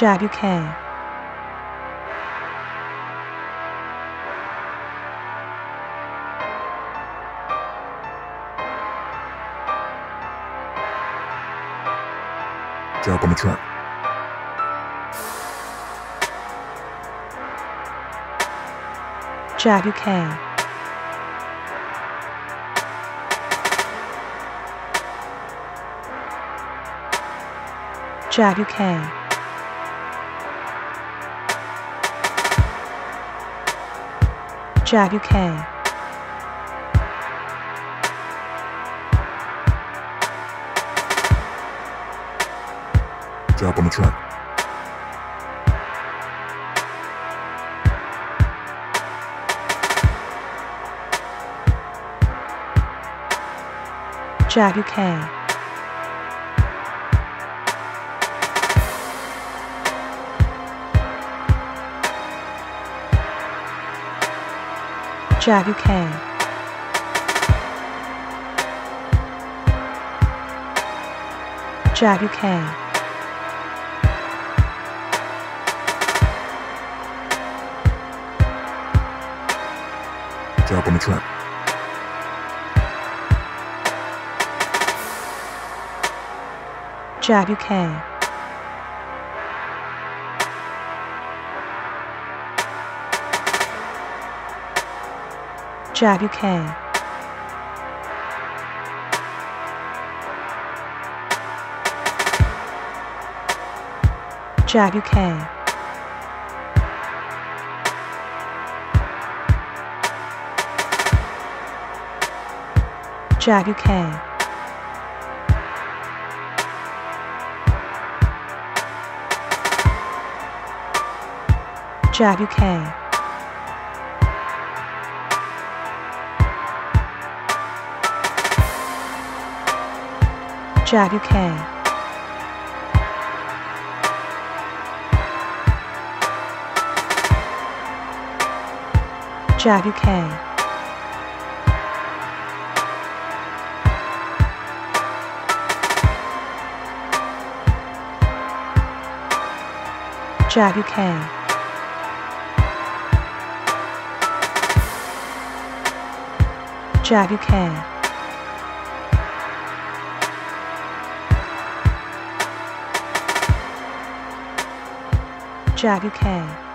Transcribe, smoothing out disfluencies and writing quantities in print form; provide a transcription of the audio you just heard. JAB UK. JAB on the track. JAB UK. JAB UK. JAB UK. JAB on the track. JAB UK. JAB UK. JAB UK. JAB on the track. JAB UK. JAB UK. JAB UK. JAB UK. JAB UK. JAB UK. JAB UK. JAB UK. JAB UK. JAB UK.